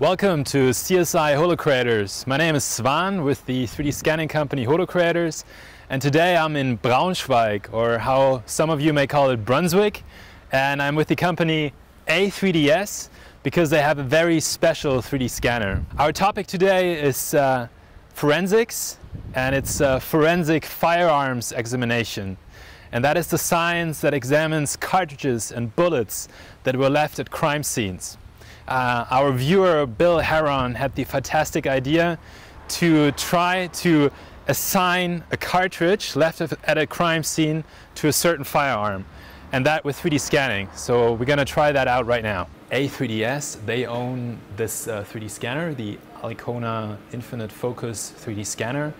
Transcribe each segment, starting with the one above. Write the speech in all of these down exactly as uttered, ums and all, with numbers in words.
Welcome to C S I HoloCreators. My name is Sven with the three D scanning company HoloCreators, and today I'm in Braunschweig, or how some of you may call it Brunswick, and I'm with the company A three D S because they have a very special three D scanner. Our topic today is uh, forensics, and it's uh, forensic firearms examination. And that is the science that examines cartridges and bullets that were left at crime scenes. Uh, our viewer Bill Herron had the fantastic idea to try to assign a cartridge left at a crime scene to a certain firearm, and that with three D scanning. So we're going to try that out right now. A three D S, they own this uh, three D scanner, the Alicona Infinite Focus three D scanner,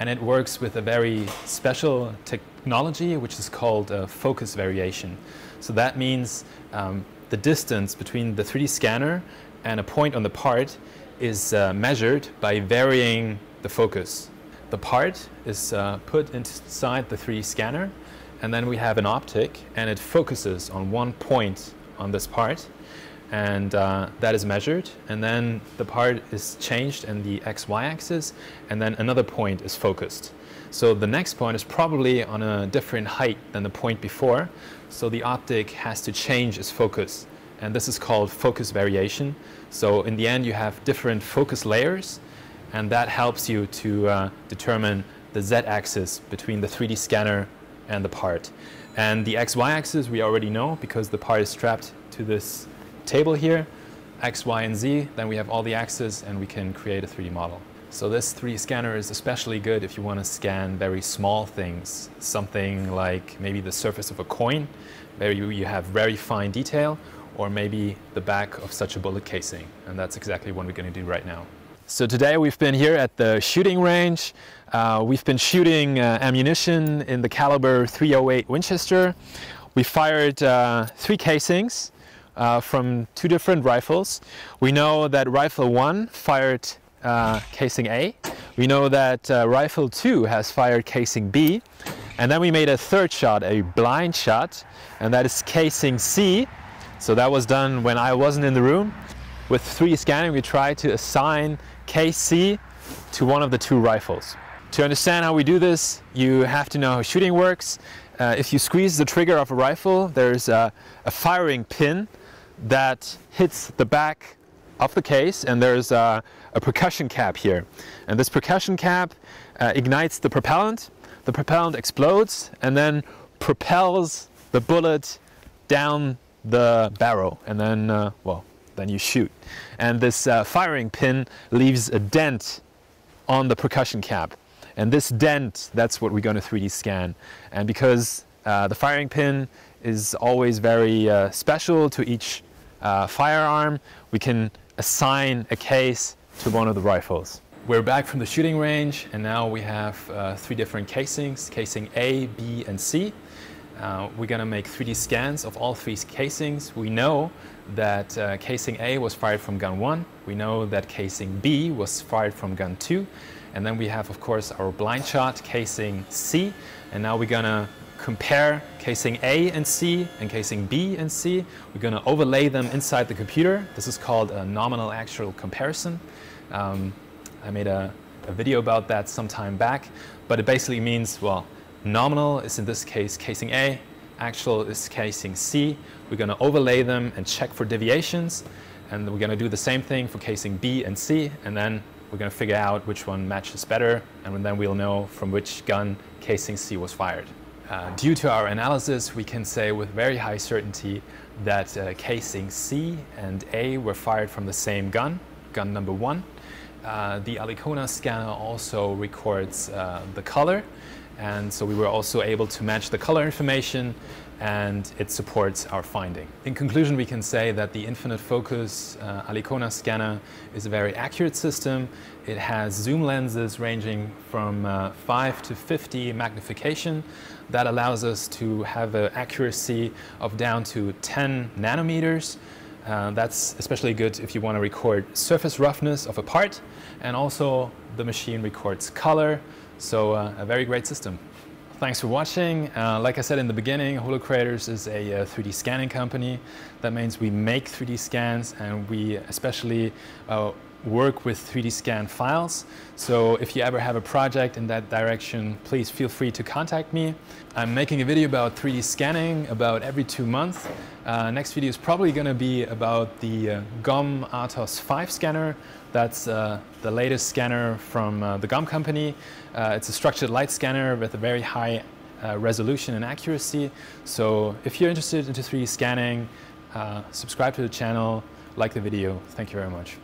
and it works with a very special technology which is called uh, Focus Variation. So that means um, the distance between the three D scanner and a point on the part is uh, measured by varying the focus. The part is uh, put inside the three D scanner, and then we have an optic and it focuses on one point on this part, and uh, that is measured, and then the part is changed in the X Y axis, and then another point is focused. So the next point is probably on a different height than the point before, so the optic has to change its focus, and this is called focus variation. So in the end you have different focus layers, and that helps you to uh, determine the Z-axis between the three D scanner and the part. And the X Y axis we already know because the part is strapped to this table here, X, Y and Z, then we have all the axes and we can create a three D model. So this three D scanner is especially good if you want to scan very small things, something like maybe the surface of a coin, where you have very fine detail, or maybe the back of such a bullet casing. And that's exactly what we're going to do right now. So today we've been here at the shooting range. Uh, we've been shooting uh, ammunition in the caliber three oh eight Winchester. We fired uh, three casings uh, from two different rifles. We know that rifle one fired Uh, casing A. We know that uh, rifle two has fired casing B, and then we made a third shot, a blind shot, and that is casing C. So that was done when I wasn't in the room. With three D scanning we tried to assign K C to one of the two rifles. To understand how we do this, you have to know how shooting works. Uh, if you squeeze the trigger of a rifle, there's a, a firing pin that hits the back of the case, and there's a, a percussion cap here, and this percussion cap uh, ignites the propellant. The propellant explodes and then propels the bullet down the barrel, and then uh, well, then you shoot, and this uh, firing pin leaves a dent on the percussion cap, and this dent, that's what we're going to three D scan. And because uh, the firing pin is always very uh, special to each uh, firearm, we can assign a case to one of the rifles. We're back from the shooting range, and now we have uh, three different casings, casing A, B and C. Uh, we're going to make three D scans of all three casings. We know that uh, casing A was fired from gun one, we know that casing B was fired from gun two, and then we have of course our blind shot, casing C, and now we're going to compare casing A and C and casing B and C. We're going to overlay them inside the computer. This is called a nominal actual comparison. Um, I made a, a video about that some time back, but it basically means, well, nominal is in this case casing A, actual is casing C. We're going to overlay them and check for deviations, and we're going to do the same thing for casing B and C, and then we're going to figure out which one matches better, and then we'll know from which gun casing C was fired. Uh, due to our analysis, we can say with very high certainty that uh, casing C and A were fired from the same gun, gun number one. Uh, the Alicona scanner also records uh, the color, and so we were also able to match the color information, and it supports our finding. In conclusion, we can say that the Infinite Focus uh, Alicona scanner is a very accurate system. It has zoom lenses ranging from uh, five to fifty magnification. That allows us to have an accuracy of down to ten nanometers. Uh, that's especially good if you want to record surface roughness of a part, and also the machine records color, so uh, a very great system. Thanks for watching. Uh, like I said in the beginning, HoloCreators is a uh, three D scanning company. That means we make three D scans, and we especially uh, work with three D scan files. So if you ever have a project in that direction, please feel free to contact me. I'm making a video about three D scanning about every two months. Uh, next video is probably going to be about the uh, GOM RTOS five scanner. That's uh, the latest scanner from uh, the GOM company. Uh, it's a structured light scanner with a very high uh, resolution and accuracy. So if you're interested into three D scanning, uh, subscribe to the channel, like the video. Thank you very much.